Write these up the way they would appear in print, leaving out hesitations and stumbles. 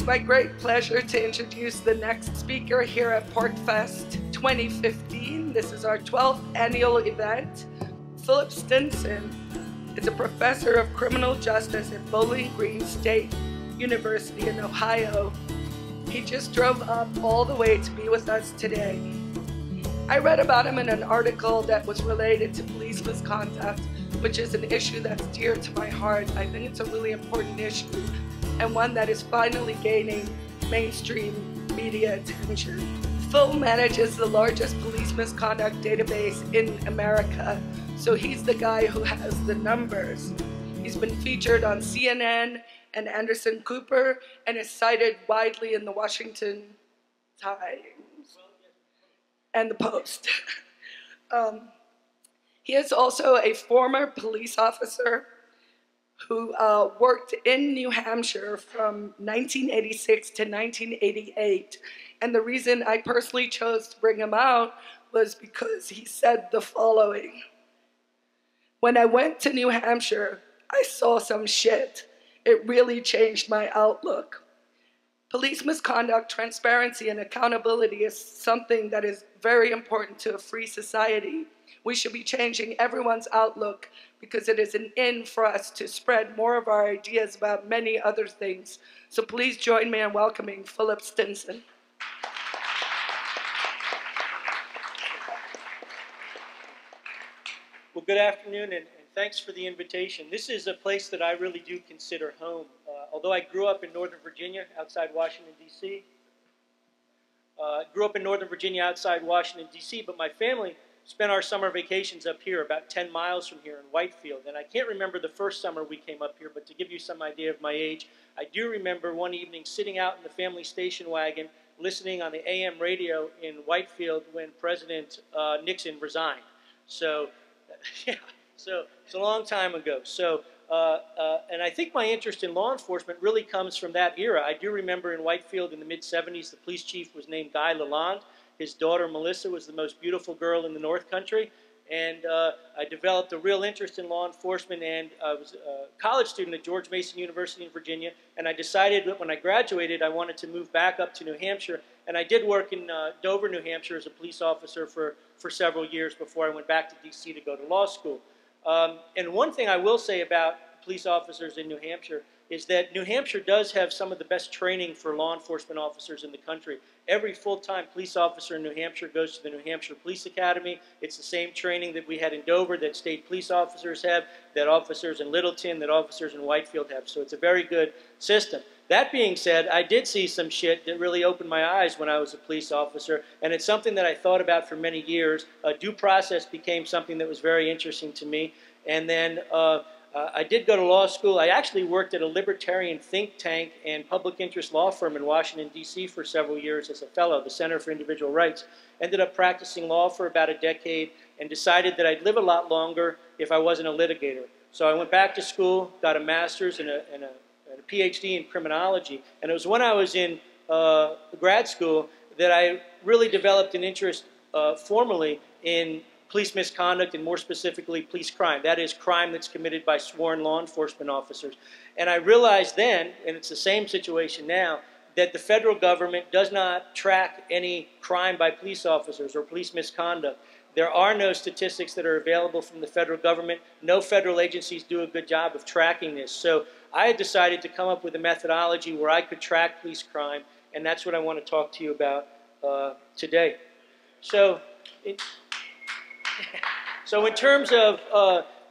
It's my great pleasure to introduce the next speaker here at PorcFest 2015. This is our 12th annual event. Philip Stinson is a professor of criminal justice at Bowling Green State University in Ohio. He just drove up all the way to be with us today. I read about him in an article that was related to police misconduct, which is an issue that's dear to my heart. I think it's a really important issue and one that is finally gaining mainstream media attention. Phil manages the largest police misconduct database in America, so he's the guy who has the numbers. He's been featured on CNN and Anderson Cooper and is cited widely in the Washington Times and the Post. He is also a former police officer who worked in New Hampshire from 1986 to 1988. And the reason I personally chose to bring him out was because he said the following. When I went to New Hampshire, I saw some shit. It really changed my outlook. Police misconduct, transparency, and accountability is something that is very important to a free society. We should be changing everyone's outlook because it is an in for us to spread more of our ideas about many other things. So please join me in welcoming Philip Stinson. Well, good afternoon, and thanks for the invitation. This is a place that I really do consider home. Although I grew up in Northern Virginia, outside Washington, D.C. But my family spent our summer vacations up here, about 10 miles from here in Whitefield. And I can't remember the first summer we came up here, but to give you some idea of my age, I do remember one evening sitting out in the family station wagon, listening on the AM radio in Whitefield when President Nixon resigned. So, yeah, so it's a long time ago. So, and I think my interest in law enforcement really comes from that era. I do remember in Whitefield in the mid-'70s, the police chief was named Guy Lalonde. His daughter, Melissa, was the most beautiful girl in the North Country, and I developed a real interest in law enforcement, and I was a college student at George Mason University in Virginia, and I decided that when I graduated, I wanted to move back up to New Hampshire, and I did work in Dover, New Hampshire as a police officer for several years before I went back to D.C. to go to law school. And one thing I will say about police officers in New Hampshire is that New Hampshire does have some of the best training for law enforcement officers in the country. Every full-time police officer in New Hampshire goes to the New Hampshire Police Academy. It's the same training that we had in Dover that state police officers have, that officers in Littleton, that officers in Whitefield have. So it's a very good system. That being said, I did see some shit that really opened my eyes when I was a police officer, and it's something that I thought about for many years. Due process became something that was very interesting to me, and then I did go to law school. I actually worked at a libertarian think tank and public interest law firm in Washington, D.C. for several years as a fellow, the Center for Individual Rights. Ended up practicing law for about a decade and decided that I'd live a lot longer if I wasn't a litigator. So I went back to school, got a master's and a Ph.D. in criminology. And it was when I was in grad school that I really developed an interest formally in police misconduct, and more specifically, police crime. That is, crime that's committed by sworn law enforcement officers. And I realized then, and it's the same situation now, that the federal government does not track any crime by police officers or police misconduct. There are no statistics that are available from the federal government. No federal agencies do a good job of tracking this. So I had decided to come up with a methodology where I could track police crime, and that's what I want to talk to you about today. So So in terms of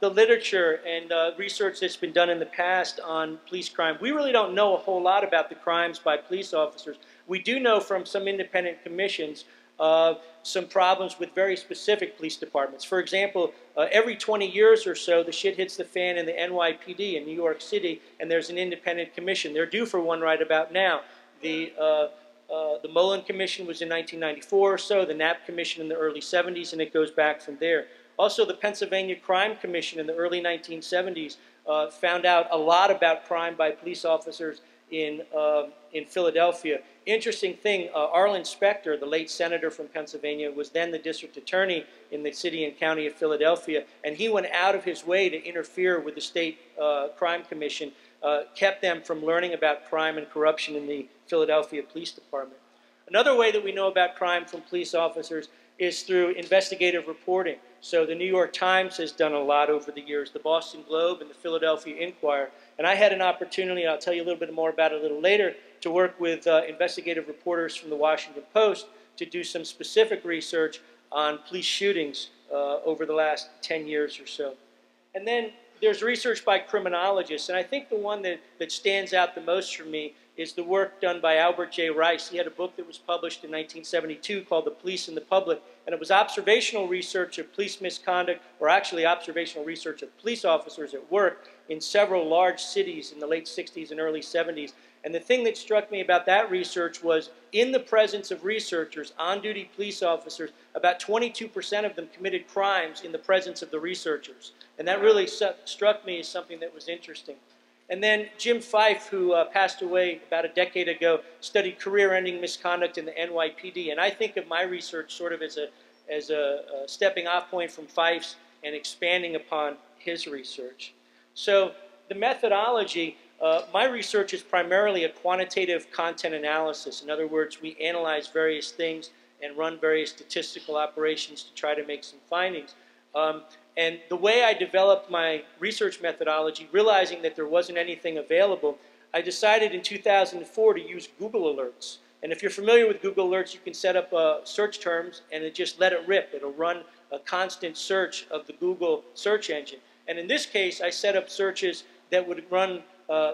the literature and research that's been done in the past on police crime, we really don't know a whole lot about the crimes by police officers. We do know from some independent commissions some problems with very specific police departments. For example, every 20 years or so, the shit hits the fan in the NYPD in New York City, and there's an independent commission. They're due for one right about now. The Mollen Commission was in 1994 or so, the Knapp Commission in the early 70s, and it goes back from there. Also, the Pennsylvania Crime Commission in the early 1970s found out a lot about crime by police officers in Philadelphia. Interesting thing, Arlen Specter, the late senator from Pennsylvania, was then the district attorney in the city and county of Philadelphia, and he went out of his way to interfere with the state crime commission kept them from learning about crime and corruption in the Philadelphia Police Department. Another way that we know about crime from police officers is through investigative reporting. So the New York Times has done a lot over the years, the Boston Globe and the Philadelphia Inquirer. And I had an opportunity, I'll tell you a little bit more about it a little later, to work with investigative reporters from the Washington Post to do some specific research on police shootings over the last 10 years or so. And then there's research by criminologists, and I think the one that stands out the most for me is the work done by Albert J. Rice. He had a book that was published in 1972 called The Police and the Public, and it was observational research of police misconduct, or actually observational research of police officers at work in several large cities in the late 60s and early 70s. And the thing that struck me about that research was, in the presence of researchers, on-duty police officers, about 22% of them committed crimes in the presence of the researchers. And that really struck me as something that was interesting. And then Jim Fife, who passed away about a decade ago, studied career-ending misconduct in the NYPD. And I think of my research sort of as a stepping-off point from Fife's and expanding upon his research. So the methodology. My research is primarily a quantitative content analysis. In other words, we analyze various things and run various statistical operations to try to make some findings. And the way I developed my research methodology, realizing that there wasn't anything available, I decided in 2004 to use Google Alerts. And if you're familiar with Google Alerts, you can set up search terms and it just let it rip. It'll run a constant search of the Google search engine. And in this case, I set up searches that would run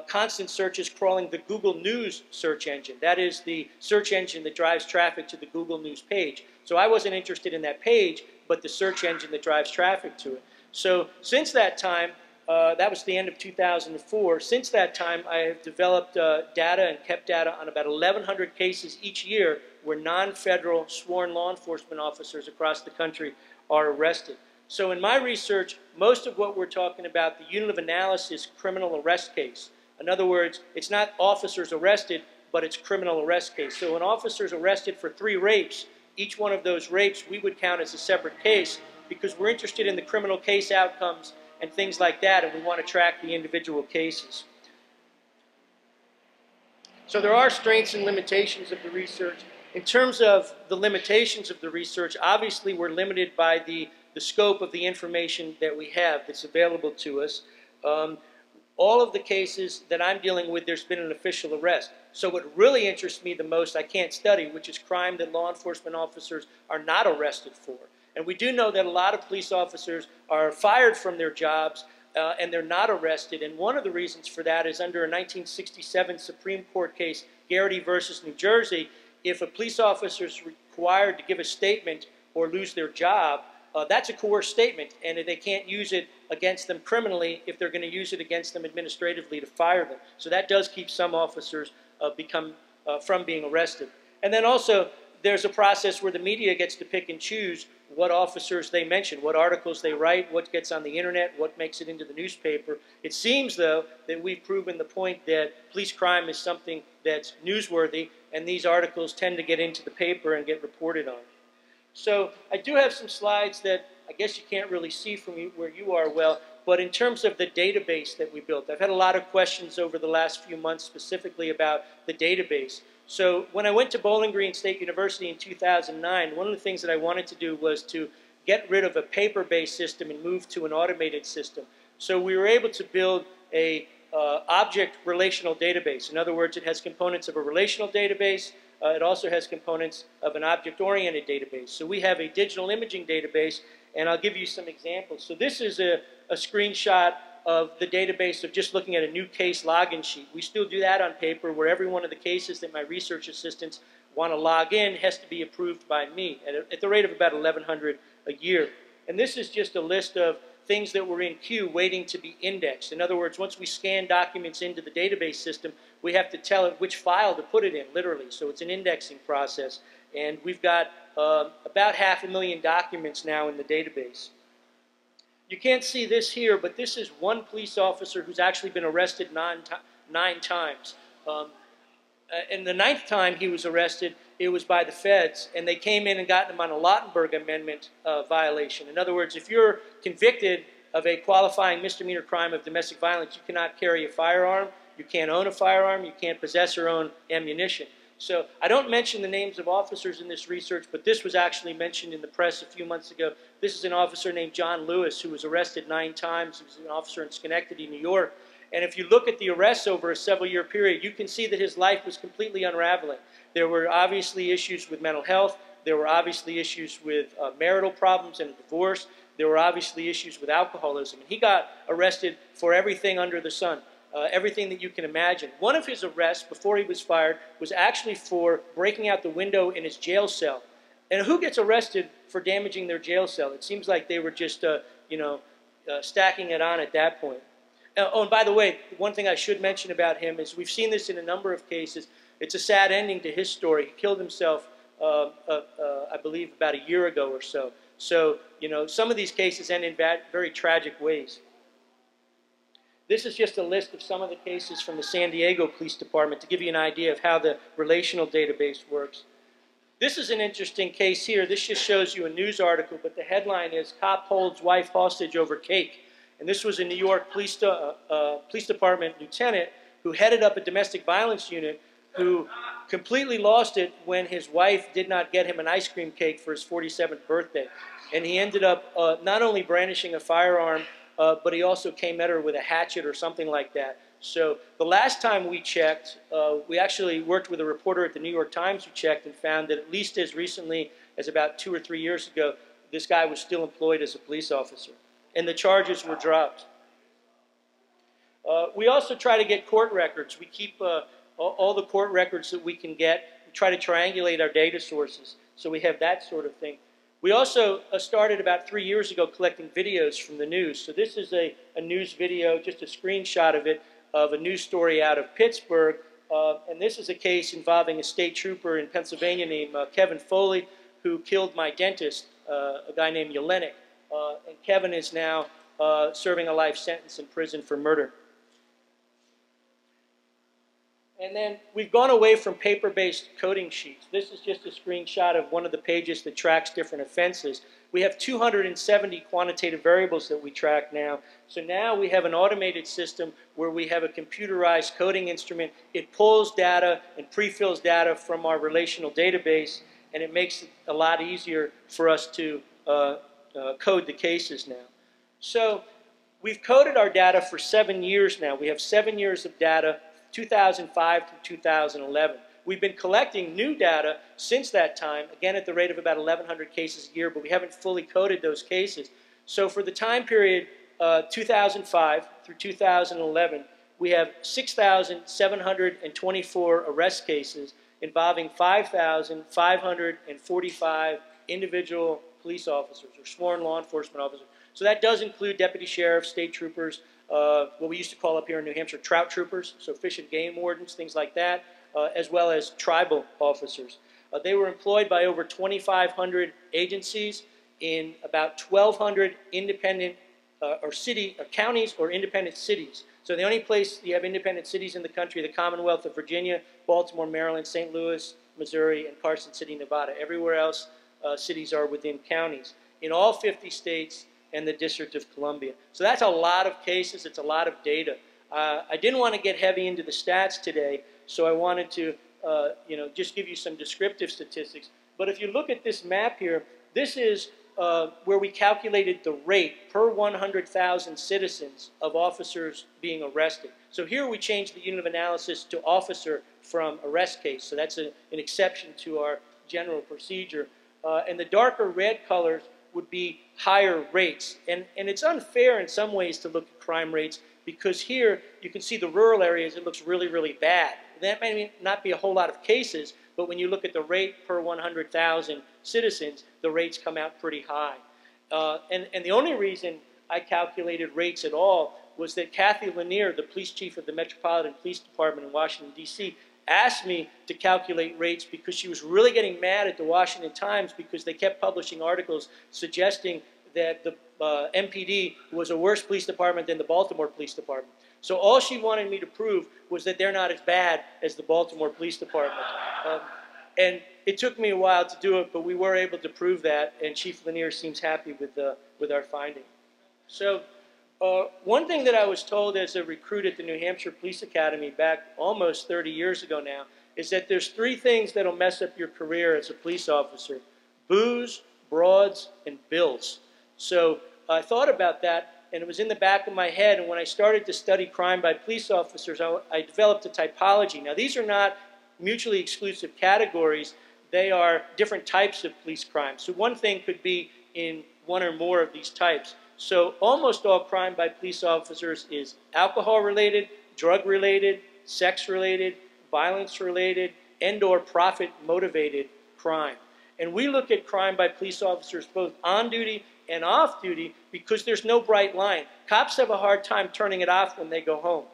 constant searches crawling the Google News search engine. That is the search engine that drives traffic to the Google News page. So I wasn't interested in that page, but the search engine that drives traffic to it. So since that time, that was the end of 2004, since that time I have developed data and kept data on about 1,100 cases each year where non-federal sworn law enforcement officers across the country are arrested. So in my research, most of what we're talking about, the unit of analysis, criminal arrest case. In other words, it's not officers arrested, but it's criminal arrest case. So an officer's arrested for 3 rapes, each one of those rapes we would count as a separate case because we're interested in the criminal case outcomes and things like that, and we want to track the individual cases. So there are strengths and limitations of the research. In terms of the limitations of the research, obviously we're limited by the scope of the information that we have that's available to us. All of the cases that I'm dealing with, there's been an official arrest. So what really interests me the most I can't study, which is crime that law enforcement officers are not arrested for. And we do know that a lot of police officers are fired from their jobs and they're not arrested. And one of the reasons for that is under a 1967 Supreme Court case, Garrity versus New Jersey, if a police officer is required to give a statement or lose their job, that's a coerced statement, and they can't use it against them criminally if they're going to use it against them administratively to fire them. So that does keep some officers from being arrested. And then also, there's a process where the media gets to pick and choose what officers they mention, what articles they write, what gets on the internet, what makes it into the newspaper. It seems, though, that we've proven the point that police crime is something that's newsworthy, and these articles tend to get into the paper and get reported on. So I do have some slides that I guess you can't really see from where you are well, but in terms of the database that we built, I've had a lot of questions over the last few months specifically about the database. So when I went to Bowling Green State University in 2009, one of the things that I wanted to do was to get rid of a paper-based system and move to an automated system. So we were able to build a object relational database. In other words, it has components of a relational database. It also has components of an object-oriented database. So we have a digital imaging database, and I'll give you some examples. So this is a screenshot of the database of just looking at a new case login sheet. We still do that on paper, where every one of the cases that my research assistants want to log in has to be approved by me at the rate of about 1,100 a year. And this is just a list of things that were in queue waiting to be indexed. In other words, once we scan documents into the database system, we have to tell it which file to put it in, literally. So it's an indexing process. And we've got about 500,000 documents now in the database. You can't see this here, but this is one police officer who's actually been arrested 9 times. And the 9th time he was arrested, it was by the feds, and they came in and got him on a Lautenberg Amendment violation. In other words, if you're convicted of a qualifying misdemeanor crime of domestic violence, you cannot carry a firearm, you can't own a firearm, you can't possess or own ammunition. So I don't mention the names of officers in this research, but this was actually mentioned in the press a few months ago. This is an officer named John Lewis who was arrested 9 times. He was an officer in Schenectady, New York. And if you look at the arrests over a several-year period, you can see that his life was completely unraveling. There were obviously issues with mental health. There were obviously issues with marital problems and divorce. There were obviously issues with alcoholism. And he got arrested for everything under the sun. Everything that you can imagine. One of his arrests before he was fired was actually for breaking out the window in his jail cell. And who gets arrested for damaging their jail cell? It seems like they were just, stacking it on at that point. Oh, and by the way, one thing I should mention about him is we've seen this in a number of cases. It's a sad ending to his story. He killed himself, I believe, about a year ago or so. So, you know, some of these cases end in bad, very tragic ways. This is just a list of some of the cases from the San Diego Police Department to give you an idea of how the relational database works. This is an interesting case here. This just shows you a news article, but the headline is "Cop Holds Wife Hostage Over Cake." And this was a New York Police Department lieutenant who headed up a domestic violence unit who completely lost it when his wife did not get him an ice cream cake for his 47th birthday. And he ended up not only brandishing a firearm, but he also came at her with a hatchet or something like that. So the last time we checked, we actually worked with a reporter at the New York Times who checked and found that at least as recently as about 2 or 3 years ago, this guy was still employed as a police officer. And the charges were dropped. We also try to get court records. We keep all the court records that we can get. We try to triangulate our data sources, so we have that sort of thing. We also started about 3 years ago collecting videos from the news. So this is a news video, just a screenshot of it, of a news story out of Pittsburgh. And this is a case involving a state trooper in Pennsylvania named Kevin Foley, who killed my dentist, a guy named Yelenic. And Kevin is now serving a life sentence in prison for murder. And then we've gone away from paper-based coding sheets. This is just a screenshot of one of the pages that tracks different offenses. We have 270 quantitative variables that we track now. So now we have an automated system where we have a computerized coding instrument. It pulls data and pre-fills data from our relational database, and it makes it a lot easier for us to code the cases now. So we've coded our data for 7 years now. We have 7 years of data, 2005 through 2011. We've been collecting new data since that time, again at the rate of about 1,100 cases a year, but we haven't fully coded those cases. So for the time period 2005 through 2011, we have 6,724 arrest cases involving 5,545 individual police officers or sworn law enforcement officers. So that does include deputy sheriffs, state troopers, what we used to call up here in New Hampshire trout troopers, so fish and game wardens, things like that, as well as tribal officers. They were employed by over 2,500 agencies in about 1,200 independent counties or independent cities. So the only place you have independent cities in the country, the Commonwealth of Virginia, Baltimore, Maryland, St. Louis, Missouri, and Carson City, Nevada. Everywhere else, cities are within counties in all 50 states and the District of Columbia. So that's a lot of cases. It's a lot of data. I didn't want to get heavy into the stats today, so I wanted to just give you some descriptive statistics. But if you look at this map here, this is where we calculated the rate per 100,000 citizens of officers being arrested. So here we changed the unit of analysis to officer from arrest case. So that's an exception to our general procedure. And the darker red colors would be higher rates. And it's unfair in some ways to look at crime rates because here you can see the rural areas, it looks really, really bad. That may not be a whole lot of cases, but when you look at the rate per 100,000 citizens, the rates come out pretty high. And the only reason I calculated rates at all was that Kathy Lanier, the police chief of the Metropolitan Police Department in Washington, D.C., asked me to calculate rates because she was really getting mad at the Washington Times because they kept publishing articles suggesting that the MPD was a worse police department than the Baltimore Police Department. So all she wanted me to prove was that they're not as bad as the Baltimore Police Department. And it took me a while to do it, but we were able to prove that, and Chief Lanier seems happy with our finding. So One thing that I was told as a recruit at the New Hampshire Police Academy back almost 30 years ago now is that there's three things that'll mess up your career as a police officer: booze, broads, and bills. So I thought about that, and it was in the back of my head, and when I started to study crime by police officers, I developed a typology. Now, these are not mutually exclusive categories. They are different types of police crime. So one thing could be in one or more of these types. So almost all crime by police officers is alcohol-related, drug-related, sex-related, violence-related, and/or profit-motivated crime. And we look at crime by police officers both on duty and off duty because there's no bright line. Cops have a hard time turning it off when they go home.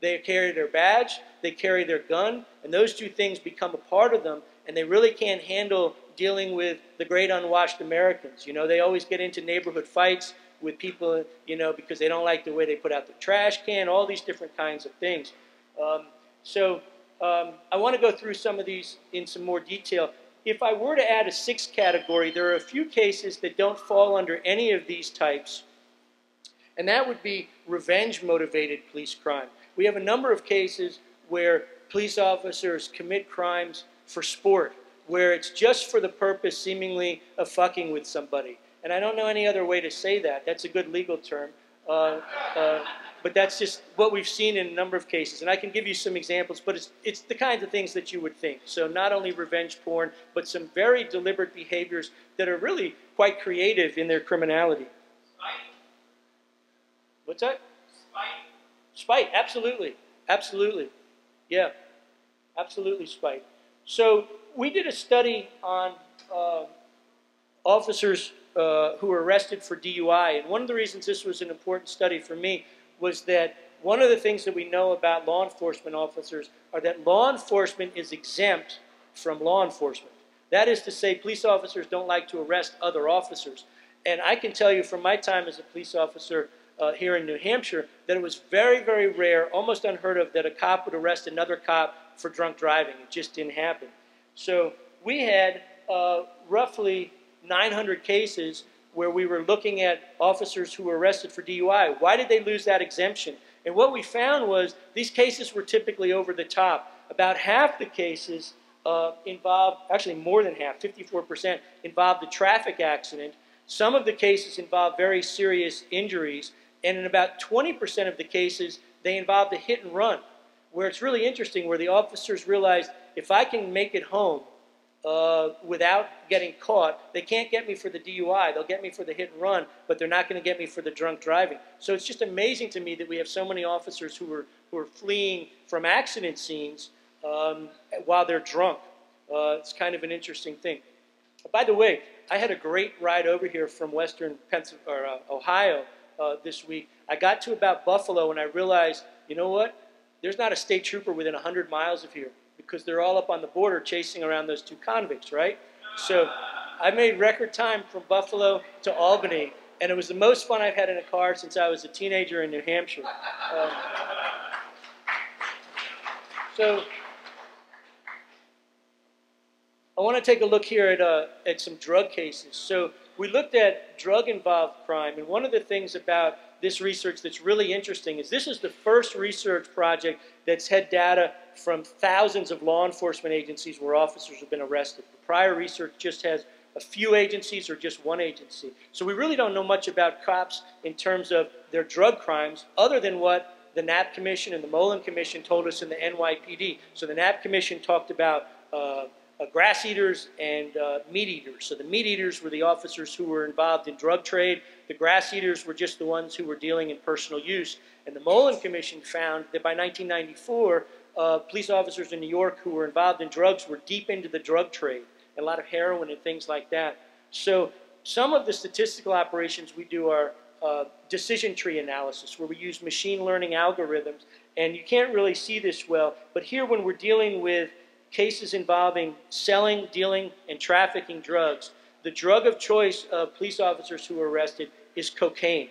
They carry their badge, they carry their gun, and those two things become a part of them, and they really can't handle dealing with the great unwashed Americans. You know, they always get into neighborhood fights with people, you know, because they don't like the way they put out the trash can, all these different kinds of things. I want to go through some of these in some more detail. If I were to add a sixth category, there are a few cases that don't fall under any of these types, and that would be revenge-motivated police crime. We have a number of cases where police officers commit crimes for sport, where it's just for the purpose, seemingly, of fucking with somebody. And I don't know any other way to say that. That's a good legal term. But that's just what we've seen in a number of cases. And I can give you some examples, but it's the kinds of things that you would think. So not only revenge porn, but some very deliberate behaviors that are really quite creative in their criminality. Spite. What's that? Spite. Spite, absolutely. Absolutely. Yeah. Absolutely spite. So we did a study on officers who were arrested for DUI. And one of the reasons this was an important study for me was that one of the things that we know about law enforcement officers are that law enforcement is exempt from law enforcement. That is to say, police officers don't like to arrest other officers. And I can tell you from my time as a police officer here in New Hampshire that it was very, very rare, almost unheard of, that a cop would arrest another cop for drunk driving. It just didn't happen. So we had roughly 900 cases where we were looking at officers who were arrested for DUI. Why did they lose that exemption? And what we found was these cases were typically over the top. About half the cases involved, actually more than half, 54%, involved a traffic accident. Some of the cases involved very serious injuries. And in about 20% of the cases, they involved a hit and run, where it's really interesting, where the officers realized, if I can make it home without getting caught, they can't get me for the DUI. They'll get me for the hit and run, but they're not going to get me for the drunk driving. So it's just amazing to me that we have so many officers who are fleeing from accident scenes while they're drunk. It's kind of an interesting thing. By the way, I had a great ride over here from western Pennsylvania, or Ohio this week. I got to about Buffalo and I realized, you know what? There's not a state trooper within 100 miles of here, because they're all up on the border chasing around those two convicts, right? So I made record time from Buffalo to Albany, and it was the most fun I've had in a car since I was a teenager in New Hampshire. So I want to take a look here at some drug cases. So we looked at drug-involved crime, and one of the things about this research that's really interesting is this is the first research project that's had data from thousands of law enforcement agencies where officers have been arrested. The prior research just has a few agencies or just one agency. So we really don't know much about cops in terms of their drug crimes other than what the Knapp Commission and the Mollen Commission told us in the NYPD. So the Knapp Commission talked about grass eaters and meat eaters. So the meat eaters were the officers who were involved in drug trade. The grass eaters were just the ones who were dealing in personal use. And the Mollen Commission found that by 1994, police officers in New York who were involved in drugs were deep into the drug trade, and a lot of heroin and things like that. So some of the statistical operations we do are decision tree analysis, where we use machine learning algorithms. And you can't really see this well, but here when we're dealing with cases involving selling, dealing, and trafficking drugs, the drug of choice of police officers who were arrested is cocaine.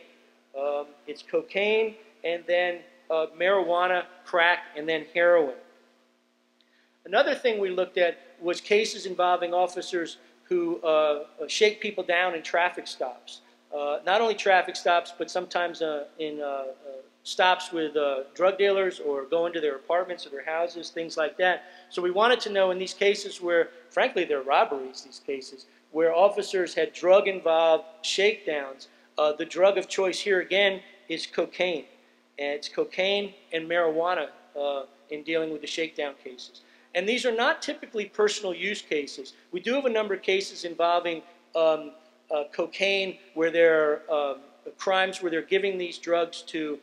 It's cocaine, and then marijuana, crack, and then heroin. Another thing we looked at was cases involving officers who shake people down in traffic stops. not only traffic stops, but sometimes stops with drug dealers or going to their apartments or their houses, things like that. So we wanted to know in these cases where, frankly, they're robberies, these cases, where officers had drug-involved shakedowns. The drug of choice here, again, is cocaine. And it's cocaine and marijuana in dealing with the shakedown cases. And these are not typically personal use cases. We do have a number of cases involving cocaine where there are crimes where they're giving these drugs to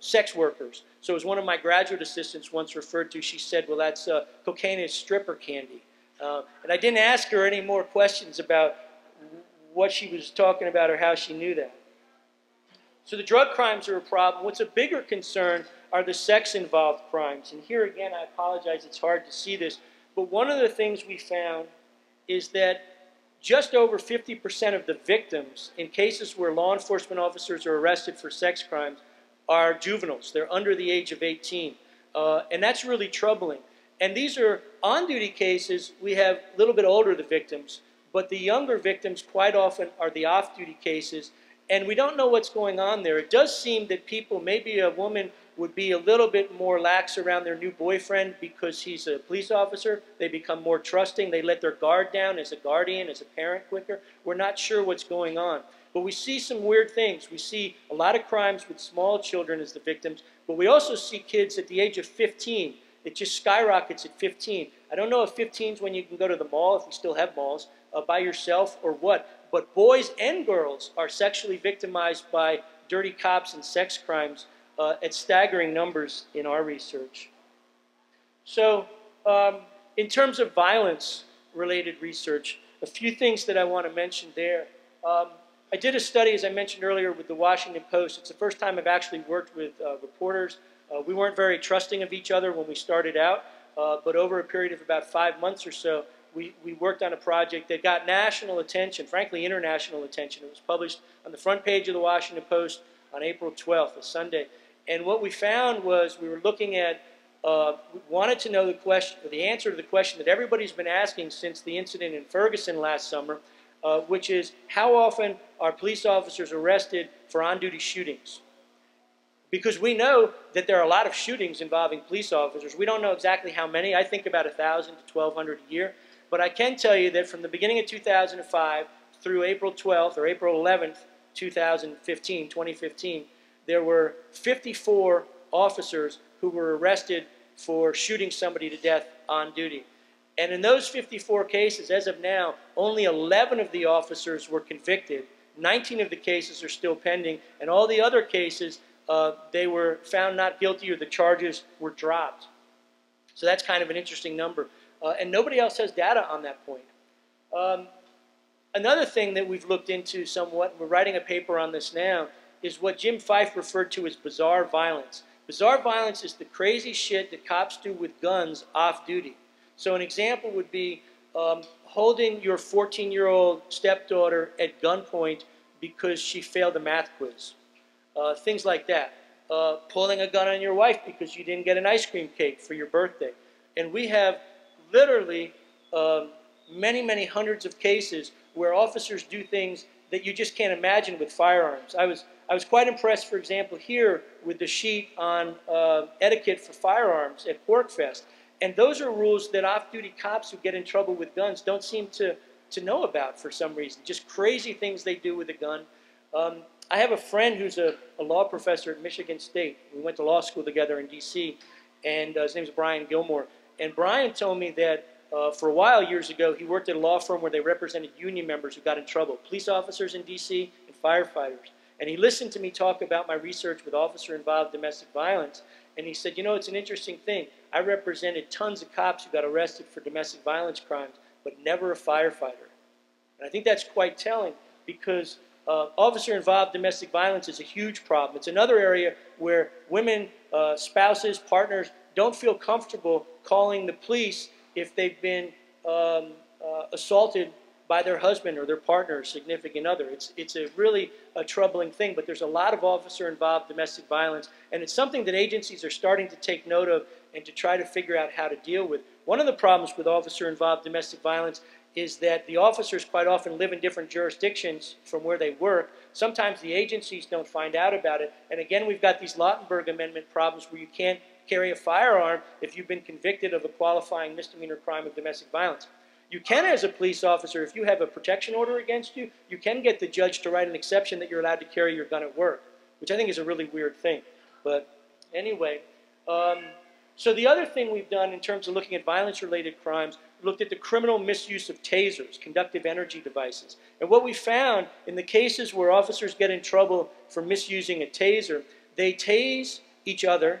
sex workers. So as one of my graduate assistants once referred to, she said, well, that's cocaine is stripper candy. And I didn't ask her any more questions about what she was talking about or how she knew that. So the drug crimes are a problem. What's a bigger concern are the sex-involved crimes. And here again, I apologize, it's hard to see this, but one of the things we found is that just over 50% of the victims in cases where law enforcement officers are arrested for sex crimes are juveniles. They're under the age of 18. And that's really troubling. And these are on-duty cases. We have a little bit older the victims, but the younger victims quite often are the off-duty cases. And we don't know what's going on there. It does seem that people, maybe a woman would be a little bit more lax around their new boyfriend because he's a police officer. They become more trusting. They let their guard down as a guardian, as a parent quicker. We're not sure what's going on. But we see some weird things. We see a lot of crimes with small children as the victims, but we also see kids at the age of 15. It just skyrockets at 15. I don't know if 15 is when you can go to the mall, if we still have malls, by yourself or what. But boys and girls are sexually victimized by dirty cops and sex crimes at staggering numbers in our research. So in terms of violence-related research, a few things that I want to mention there. I did a study, as I mentioned earlier, with the Washington Post. It's the first time I've actually worked with reporters. We weren't very trusting of each other when we started out, but over a period of about 5 months or so, we worked on a project that got national attention, frankly international attention. It was published on the front page of the Washington Post on April 12th, a Sunday. And what we found was we were looking at, we wanted to know the question, or the answer to the question that everybody's been asking since the incident in Ferguson last summer, which is how often are police officers arrested for on-duty shootings? Because we know that there are a lot of shootings involving police officers. We don't know exactly how many. I think about 1,000 to 1,200 a year. But I can tell you that from the beginning of 2005 through April 12th or April 11th, 2015, there were 54 officers who were arrested for shooting somebody to death on duty. And in those 54 cases, as of now, only 11 of the officers were convicted. 19 of the cases are still pending. And all the other cases, they were found not guilty or the charges were dropped. So that's kind of an interesting number. And nobody else has data on that point. Another thing that we've looked into somewhat, and we're writing a paper on this now, is what Jim Fife referred to as bizarre violence. Bizarre violence is the crazy shit that cops do with guns off-duty. So an example would be holding your 14-year-old stepdaughter at gunpoint because she failed a math quiz. Things like that. Pulling a gun on your wife because you didn't get an ice cream cake for your birthday. And we have literally many, many hundreds of cases where officers do things that you just can't imagine with firearms. I was quite impressed, for example, here with the sheet on etiquette for firearms at PorcFest. And those are rules that off-duty cops who get in trouble with guns don't seem to know about for some reason. Just crazy things they do with a gun. I have a friend who's a law professor at Michigan State. We went to law school together in D.C., and his name's Brian Gilmore. And Brian told me that for a while years ago, he worked at a law firm where they represented union members who got in trouble, police officers in D.C. and firefighters. And he listened to me talk about my research with officer-involved domestic violence. And he said, you know, it's an interesting thing. I represented tons of cops who got arrested for domestic violence crimes, but never a firefighter. And I think that's quite telling because officer-involved domestic violence is a huge problem. It's another area where women, spouses, partners don't feel comfortable calling the police if they've been assaulted by their husband or their partner or significant other. It's a really a troubling thing, but there's a lot of officer-involved domestic violence, and it's something that agencies are starting to take note of and to try to figure out how to deal with. One of the problems with officer-involved domestic violence is that the officers quite often live in different jurisdictions from where they work. Sometimes the agencies don't find out about it. And again, we've got these Lautenberg Amendment problems where you can't carry a firearm if you've been convicted of a qualifying misdemeanor crime of domestic violence. You can, as a police officer, if you have a protection order against you, you can get the judge to write an exception that you're allowed to carry your gun at work, which I think is a really weird thing. But anyway, so the other thing we've done in terms of looking at violence-related crimes, looked at the criminal misuse of tasers, conductive energy devices. And what we found in the cases where officers get in trouble for misusing a taser, they tase each other,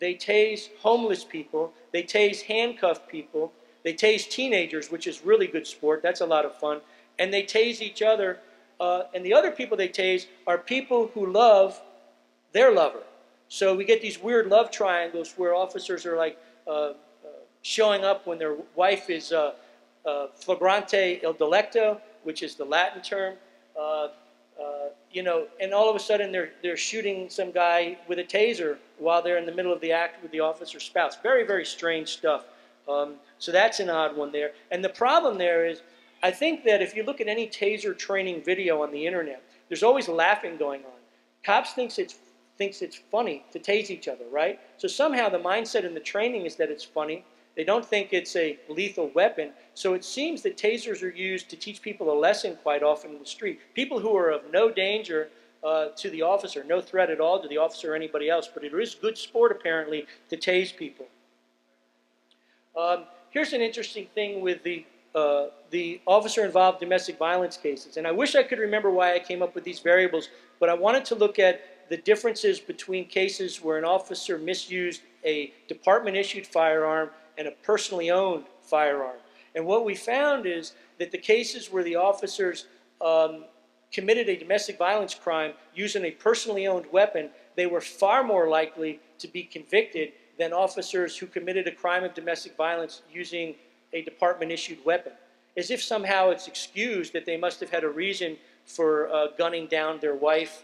they tase homeless people, they tase handcuffed people, they tase teenagers, which is really good sport, that's a lot of fun, and they tase each other. And the other people they tase are people who love their lover. So we get these weird love triangles where officers are like showing up when their wife is flagrante il delicto, which is the Latin term, you know, and all of a sudden they're shooting some guy with a taser while they're in the middle of the act with the officer's spouse. Very, very strange stuff. So that's an odd one there. And the problem there is, I think that if you look at any taser training video on the internet, there's always laughing going on. Cops thinks it's funny to tase each other, right? So somehow the mindset in the training is that it's funny. They don't think it's a lethal weapon. So it seems that tasers are used to teach people a lesson quite often in the street. People who are of no danger to the officer, no threat at all to the officer or anybody else, but it is good sport apparently to tase people. Here's an interesting thing with the officer-involved domestic violence cases. And I wish I could remember why I came up with these variables, but I wanted to look at the differences between cases where an officer misused a department-issued firearm and a personally owned firearm. And what we found is that the cases where the officers committed a domestic violence crime using a personally owned weapon, they were far more likely to be convicted than officers who committed a crime of domestic violence using a department-issued weapon, as if somehow it's excused that they must have had a reason for gunning down their wife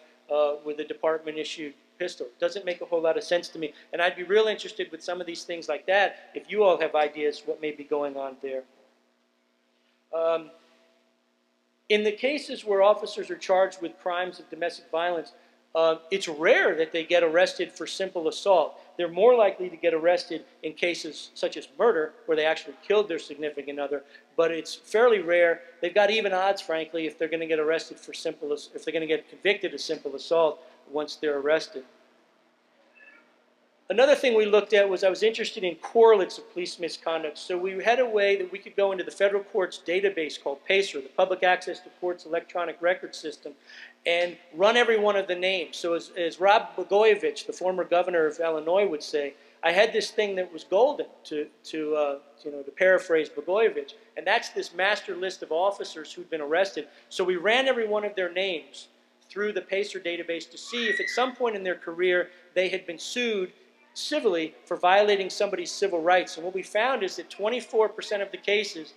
with a department-issued pistol. It doesn't make a whole lot of sense to me, and I'd be real interested with some of these things like that if you all have ideas what may be going on there. In the cases where officers are charged with crimes of domestic violence, it's rare that they get arrested for simple assault. They're more likely to get arrested in cases such as murder, where they actually killed their significant other, but it's fairly rare. They've got even odds, frankly, if they're going to get arrested for simple, if they're going to get convicted of simple assault once they're arrested. Another thing we looked at was I was interested in correlates of police misconduct. So we had a way that we could go into the federal courts database called PACER, the Public Access to Courts Electronic Record System, and run every one of the names. So as Rob Blagojevich, the former governor of Illinois, would say, I had this thing that was golden, to paraphrase Blagojevich, and that's this master list of officers who'd been arrested. So we ran every one of their names through the PACER database to see if at some point in their career they had been sued civilly for violating somebody's civil rights. And what we found is that 24% of the cases,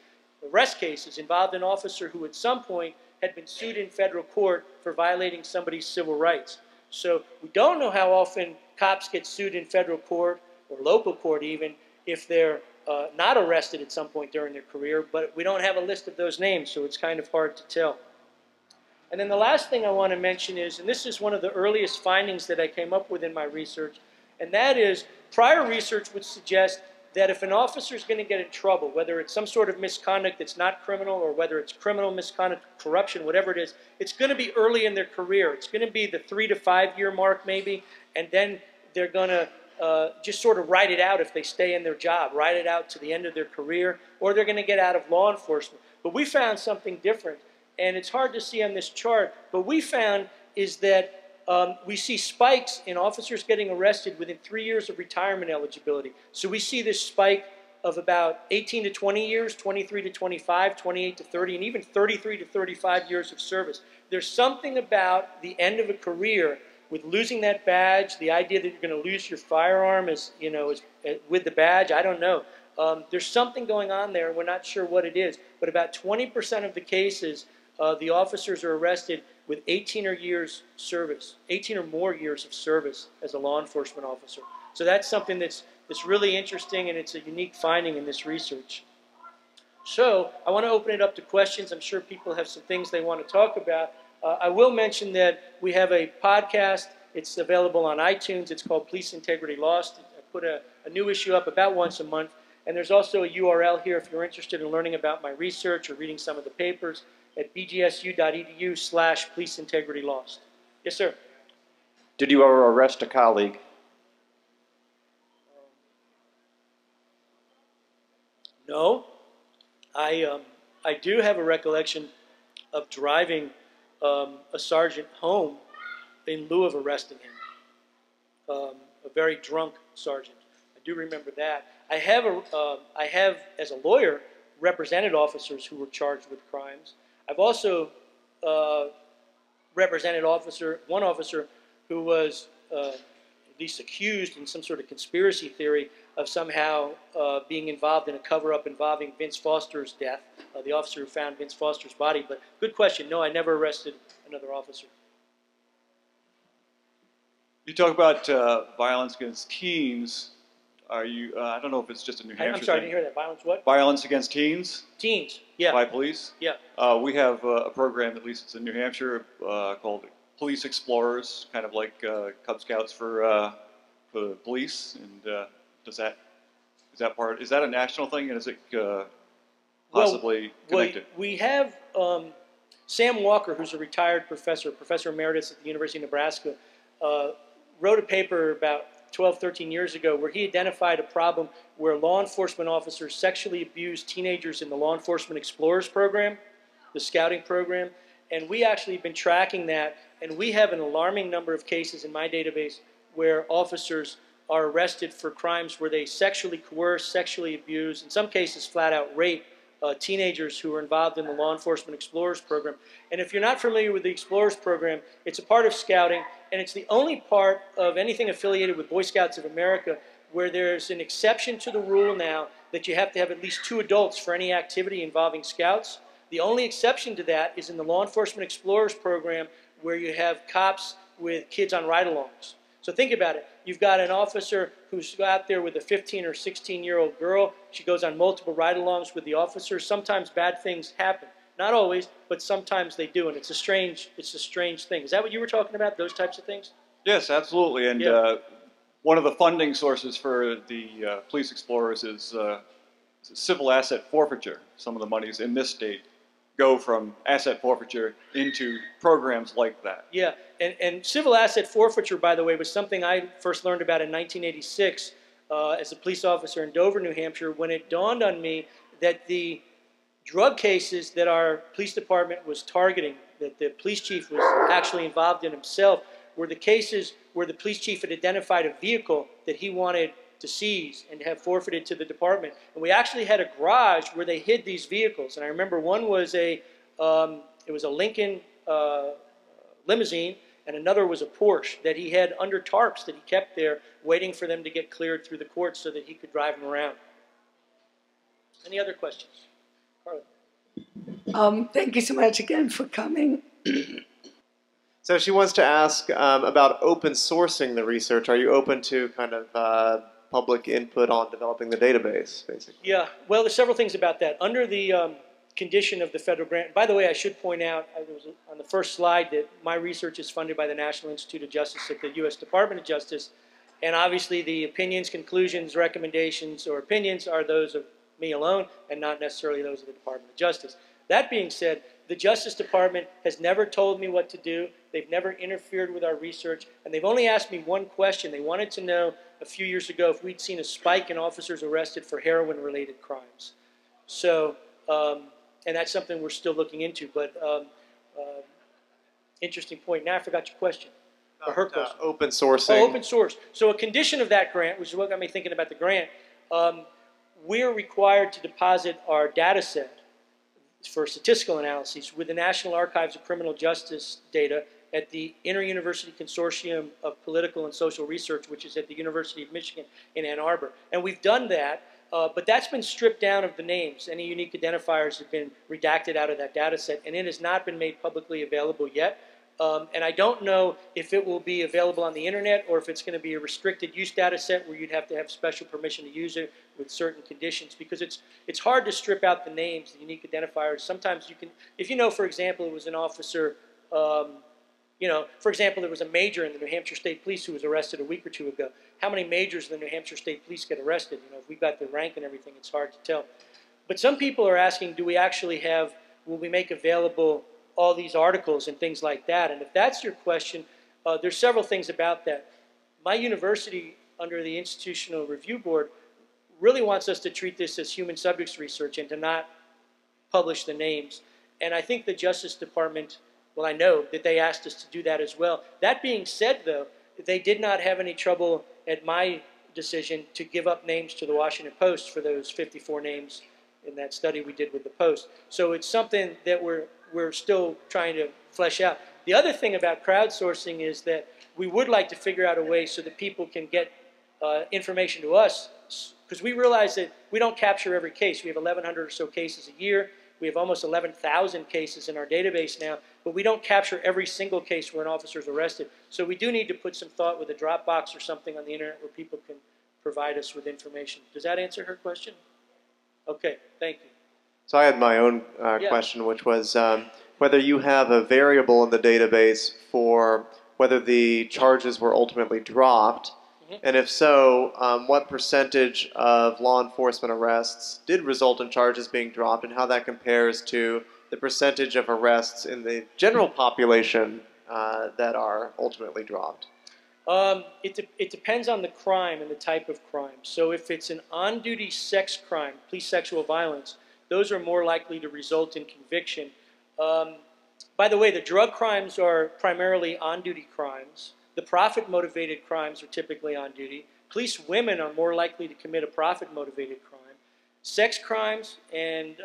arrest cases, involved an officer who at some point had been sued in federal court for violating somebody's civil rights. So we don't know how often cops get sued in federal court or local court even if they're not arrested at some point during their career, but we don't have a list of those names, so it's kind of hard to tell. And then the last thing I want to mention is, and this is one of the earliest findings that I came up with in my research, and that is, prior research would suggest that if an officer is going to get in trouble, whether it's some sort of misconduct that's not criminal or whether it's criminal misconduct, corruption, whatever it is, it's going to be early in their career. It's going to be the 3 to 5 year mark maybe, and then they're going to just sort of ride it out if they stay in their job, ride it out to the end of their career, or they're going to get out of law enforcement. But we found something different, and it's hard to see on this chart, but we found is that we see spikes in officers getting arrested within 3 years of retirement eligibility. So we see this spike of about 18 to 20 years, 23 to 25, 28 to 30, and even 33 to 35 years of service. There's something about the end of a career with losing that badge, the idea that you're going to lose your firearm as, you know, with the badge, I don't know. There's something going on there, and we're not sure what it is, but about 20% of the cases, the officers are arrested with 18 or more years of service as a law enforcement officer. So that's something that's really interesting, and it's a unique finding in this research. So I want to open it up to questions. I'm sure people have some things they want to talk about. I will mention that we have a podcast. It's available on iTunes. It's called Police Integrity Lost. I put a new issue up about once a month. And there's also a URL here if you're interested in learning about my research or reading some of the papers at bgsu.edu/police-integrity-lost. Yes, sir? Did you ever arrest a colleague? No. I do have a recollection of driving a sergeant home in lieu of arresting him, a very drunk sergeant. I do remember that. I have, as a lawyer, represented officers who were charged with crimes. I've also represented one officer who was at least accused in some sort of conspiracy theory of somehow being involved in a cover-up involving Vince Foster's death, the officer who found Vince Foster's body. But good question. No, I never arrested another officer. You talk about violence against teens. Are you, I don't know if it's just a New Hampshire thing. I'm sorry, I didn't hear that. Violence what? Violence against teens. Teens, yeah. By police? Yeah. We have a program, at least it's in New Hampshire, called Police Explorers, kind of like Cub Scouts for the police. And is that a national thing, and is it possibly connected? Well, we have Sam Walker, who's a retired professor emeritus at the University of Nebraska, wrote a paper about 12, 13 years ago where he identified a problem where law enforcement officers sexually abused teenagers in the Law Enforcement Explorers program, the scouting program, and we actually have been tracking that, and we have an alarming number of cases in my database where officers are arrested for crimes where they sexually coerce, sexually abuse, in some cases flat-out rape teenagers who are involved in the Law Enforcement Explorers program. And if you're not familiar with the Explorers program, it's a part of scouting, and it's the only part of anything affiliated with Boy Scouts of America where there's an exception to the rule now that you have to have at least 2 adults for any activity involving scouts. The only exception to that is in the Law Enforcement Explorers program where you have cops with kids on ride-alongs. So think about it. You've got an officer who's out there with a 15 or 16-year-old girl. She goes on multiple ride-alongs with the officer. Sometimes bad things happen. Not always, but sometimes they do, and it's a strange thing. Is that what you were talking about, those types of things? Yes, absolutely. And one of the funding sources for the Police Explorers is civil asset forfeiture. Some of the monies in this state go from asset forfeiture into programs like that. Yeah, and civil asset forfeiture, by the way, was something I first learned about in 1986 as a police officer in Dover, New Hampshire, when it dawned on me that the drug cases that our police department was targeting, that the police chief was actually involved in himself, were the cases where the police chief had identified a vehicle that he wanted to seize and have forfeited to the department. And we actually had a garage where they hid these vehicles. And I remember one was it was a Lincoln limousine, and another was a Porsche that he had under tarps that he kept there waiting for them to get cleared through the courts so that he could drive them around. Any other questions? Carla. Thank you so much again for coming. So she wants to ask about open sourcing the research. Are you open to kind of public input on developing the database, basically? Yeah, well, there's several things about that. Under the condition of the federal grant, by the way, I should point out, I was on the first slide, that my research is funded by the National Institute of Justice at the U.S. Department of Justice, and obviously the opinions, conclusions, recommendations, or opinions are those of me alone and not necessarily those of the Department of Justice. That being said, the Justice Department has never told me what to do. They've never interfered with our research, and they've only asked me one question. They wanted to know a few years ago if we'd seen a spike in officers arrested for heroin-related crimes. So, and that's something we're still looking into, but interesting point. Now I forgot your question, or her question. Open sourcing. Oh, open source. So a condition of that grant, which is what got me thinking about the grant, we're required to deposit our data set for statistical analyses with the National Archives of Criminal Justice data at the Inter-University Consortium of Political and Social Research, which is at the University of Michigan in Ann Arbor. And we've done that, but that's been stripped down of the names. Any unique identifiers have been redacted out of that data set, and it has not been made publicly available yet. And I don't know if it will be available on the internet or if it's going to be a restricted use data set where you'd have to have special permission to use it with certain conditions, because it's hard to strip out the names, the unique identifiers. Sometimes you can, if you know, for example, it was an officer, you know, for example, there was a major in the New Hampshire State Police who was arrested a week or two ago. How many majors in the New Hampshire State Police get arrested? You know, if we got the rank and everything, it's hard to tell. But some people are asking, do we actually have, will we make available all these articles and things like that? And if that's your question, there's several things about that. My university, under the Institutional Review Board, really wants us to treat this as human subjects research and to not publish the names. And I think the Justice Department, well, I know that they asked us to do that as well. That being said, though, they did not have any trouble at my decision to give up names to the Washington Post for those 54 names in that study we did with the Post. So it's something that we're still trying to flesh out. The other thing about crowdsourcing is that we would like to figure out a way so that people can get information to us, because we realize that we don't capture every case. We have 1,100 or so cases a year. We have almost 11,000 cases in our database now, but we don't capture every single case where an officer is arrested. So we do need to put some thought with a Dropbox or something on the internet where people can provide us with information. Does that answer her question? Okay, thank you. So I had my own question, which was whether you have a variable in the database for whether the charges were ultimately dropped, and if so, what percentage of law enforcement arrests did result in charges being dropped, and how that compares to the percentage of arrests in the general population that are ultimately dropped? It depends on the crime and the type of crime. So if it's an on-duty sex crime, police sexual violence, those are more likely to result in conviction. By the way, the drug crimes are primarily on-duty crimes. The profit-motivated crimes are typically on-duty. Police women are more likely to commit a profit-motivated crime. Sex crimes and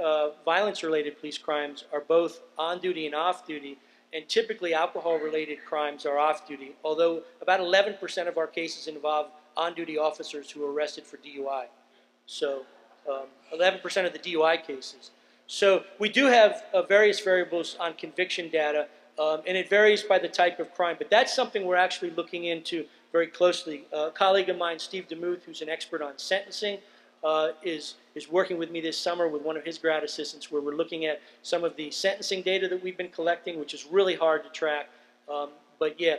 violence-related police crimes are both on-duty and off-duty, and typically alcohol-related crimes are off-duty, although about 11% of our cases involve on-duty officers who are arrested for DUI. So 11% of the DUI cases. So we do have various variables on conviction data, and it varies by the type of crime, but that's something we're actually looking into very closely. A colleague of mine, Steve DeMuth, who's an expert on sentencing, is working with me this summer with one of his grad assistants, where we're looking at some of the sentencing data that we've been collecting, which is really hard to track. But yeah,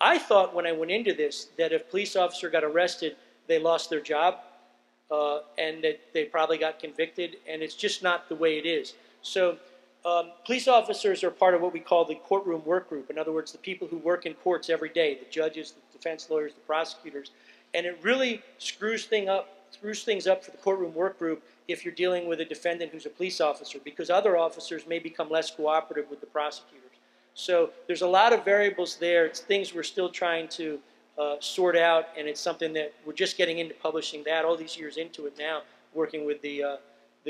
I thought when I went into this that if a police officer got arrested, they lost their job, and that they probably got convicted, and it's just not the way it is. So police officers are part of what we call the courtroom work group. In other words, the people who work in courts every day, the judges, the defense lawyers, the prosecutors, and it really screws things up for the courtroom work group if you're dealing with a defendant who's a police officer, because other officers may become less cooperative with the prosecutors. So there's a lot of variables there. It's things we're still trying to sort out, and it's something that we're just getting into publishing that all these years into it now, working with the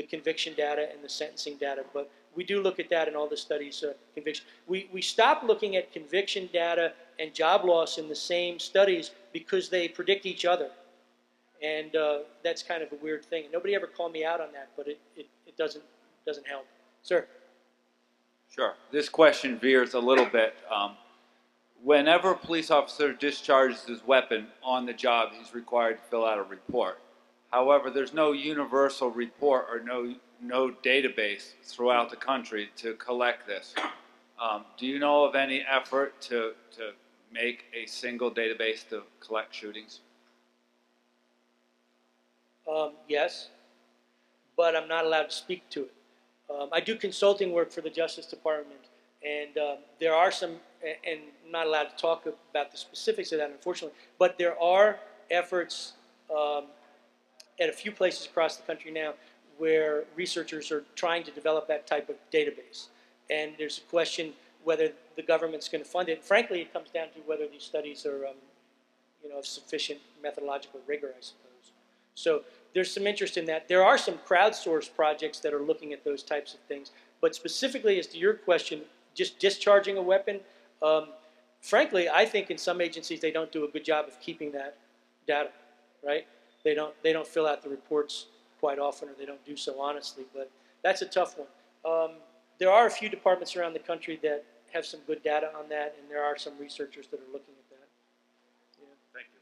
conviction data and the sentencing data. But we do look at that in all the studies. Conviction. We stopped looking at conviction data and job loss in the same studies because they predict each other, and that's kind of a weird thing. Nobody ever called me out on that, but it doesn't help. Sir. Sure. This question veers a little bit. Whenever a police officer discharges his weapon on the job, he's required to fill out a report. However, there's no universal report or no database throughout the country to collect this. Do you know of any effort to make a single database to collect shootings? Yes, but I'm not allowed to speak to it. I do consulting work for the Justice Department, and there are some, and I'm not allowed to talk about the specifics of that, unfortunately, but there are efforts at a few places across the country now where researchers are trying to develop that type of database. And there's a question whether the government's going to fund it. Frankly, it comes down to whether these studies are you know, of sufficient methodological rigor, I suppose. So there's some interest in that. There are some crowdsourced projects that are looking at those types of things. But specifically as to your question, just discharging a weapon, frankly, I think in some agencies they don't do a good job of keeping that data, right? They don't fill out the reports quite often, or they don't do so honestly, but that's a tough one. There are a few departments around the country that have some good data on that, and there are some researchers that are looking at that. Yeah. Thank you.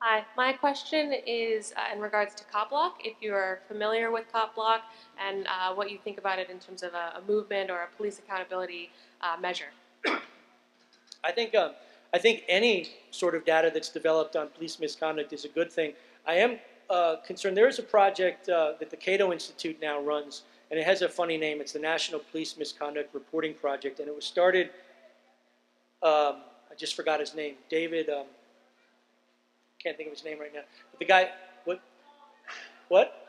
Hi, my question is in regards to Cop Block, if you're familiar with Cop Block and what you think about it in terms of a movement or a police accountability measure. I think any sort of data that's developed on police misconduct is a good thing. I am concerned. There is a project that the Cato Institute now runs, and it has a funny name. It's the National Police Misconduct Reporting Project, and it was started, I just forgot his name, David, can't think of his name right now, but the guy, what?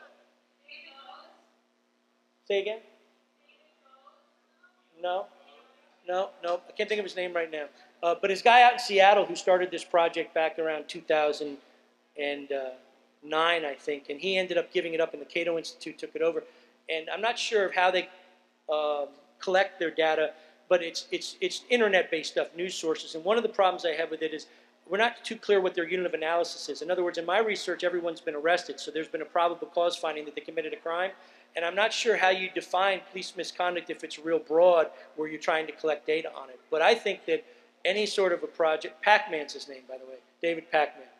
Say again? No, I can't think of his name right now. But his guy out in Seattle who started this project back around 2009, I think, and he ended up giving it up, and the Cato Institute took it over. And I'm not sure of how they collect their data, but it's internet-based stuff, news sources. And one of the problems I have with it is we're not too clear what their unit of analysis is. In other words, in my research, everyone's been arrested, so there's been a probable cause finding that they committed a crime. And I'm not sure how you define police misconduct if it's real broad where you're trying to collect data on it. But I think that any sort of a project, Pac-Man's his name, by the way, David Pac-Man.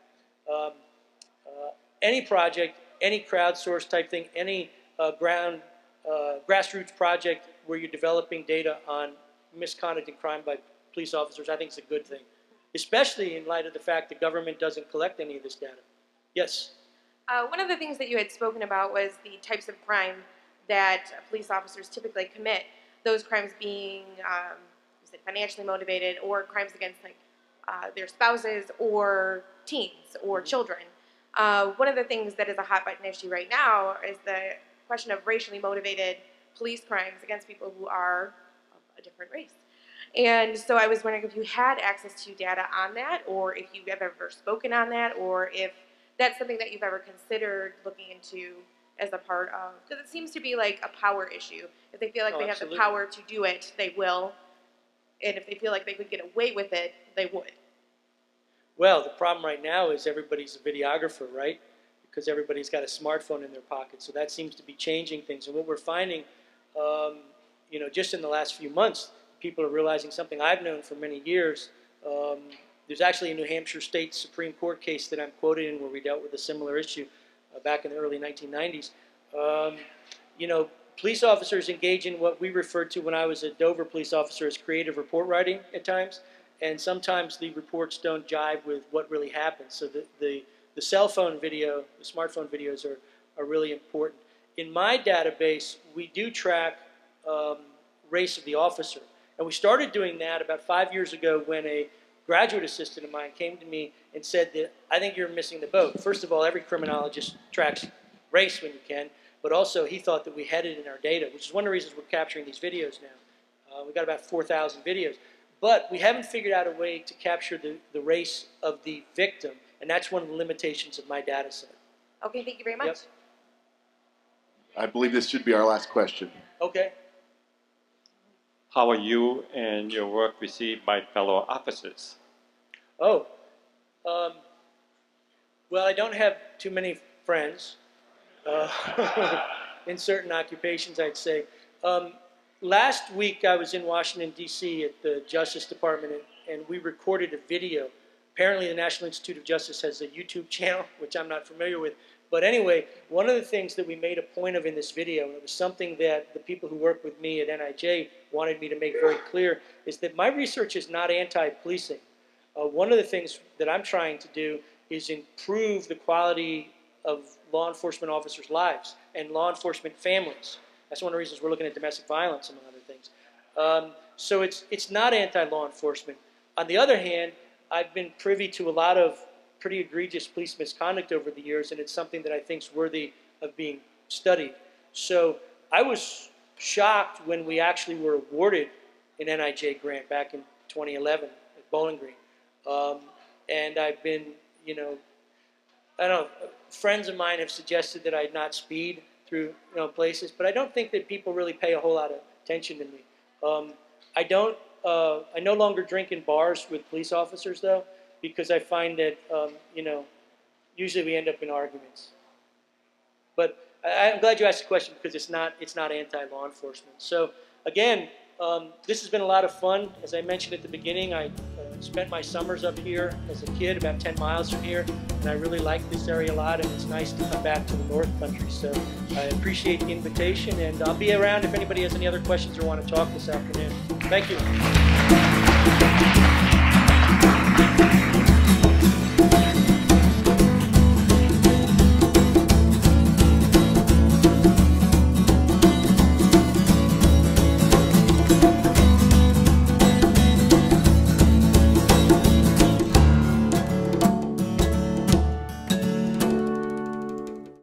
Any project, any crowdsource type thing, any grassroots project where you're developing data on misconduct and crime by police officers, I think is a good thing, especially in light of the fact the government doesn't collect any of this data. Yes? One of the things that you had spoken about was the types of crime that police officers typically commit, those crimes being financially motivated, or crimes against like their spouses or teens or children. One of the things that is a hot button issue right now is the question of racially motivated police crimes against people who are of a different race. And so I was wondering if you had access to data on that, or if you have ever spoken on that, or if that's something that you've ever considered looking into as a part of, because it seems to be like a power issue. If they feel like they absolutely have the power to do it, they will. And if they feel like they could get away with it, they would. Well, the problem right now is everybody's a videographer, right? Because everybody's got a smartphone in their pocket. So that seems to be changing things. And what we're finding, you know, just in the last few months, people are realizing something I've known for many years. There's actually a New Hampshire State Supreme Court case that I'm quoted in where we dealt with a similar issue back in the early 1990s. You know, police officers engage in what we referred to when I was a Dover police officer as creative report writing at times, and sometimes the reports don't jive with what really happens. So the cell phone video, the smartphone videos are really important. In my database, we do track race of the officer, and we started doing that about 5 years ago when a graduate assistant of mine came to me and said that, I think you're missing the boat. First of all, every criminologist tracks race when you can, but also he thought that we had it in our data, which is one of the reasons we're capturing these videos now. We've got about 4,000 videos. But we haven't figured out a way to capture the race of the victim, and that's one of the limitations of my data set. Okay, thank you very much. Yep. I believe this should be our last question. Okay. How are you and your work received by fellow officers? Oh, well, I don't have too many friends. In certain occupations, I'd say. Last week, I was in Washington, DC at the Justice Department, and we recorded a video. Apparently, the National Institute of Justice has a YouTube channel, which I'm not familiar with. But anyway, one of the things that we made a point of in this video, and it was something that the people who work with me at NIJ wanted me to make very clear, is that my research is not anti-policing. One of the things that I'm trying to do is improve the quality of law enforcement officers' lives and law enforcement families. That's one of the reasons we're looking at domestic violence, among other things. So it's not anti-law enforcement. On the other hand, I've been privy to a lot of pretty egregious police misconduct over the years, and it's something that I think is worthy of being studied. So I was shocked when we actually were awarded an NIJ grant back in 2011 at Bowling Green. And I've been, you know, I don't know, friends of mine have suggested that I not speed through places, but I don't think that people really pay a whole lot of attention to me. I no longer drink in bars with police officers, though, because I find that, usually we end up in arguments. But I'm glad you asked the question because it's not anti-law enforcement. So again, this has been a lot of fun. As I mentioned at the beginning, I spent my summers up here as a kid, about 10 miles from here, and I really like this area a lot, and it's nice to come back to the North Country. So I appreciate the invitation, and I'll be around if anybody has any other questions or want to talk this afternoon. Thank you.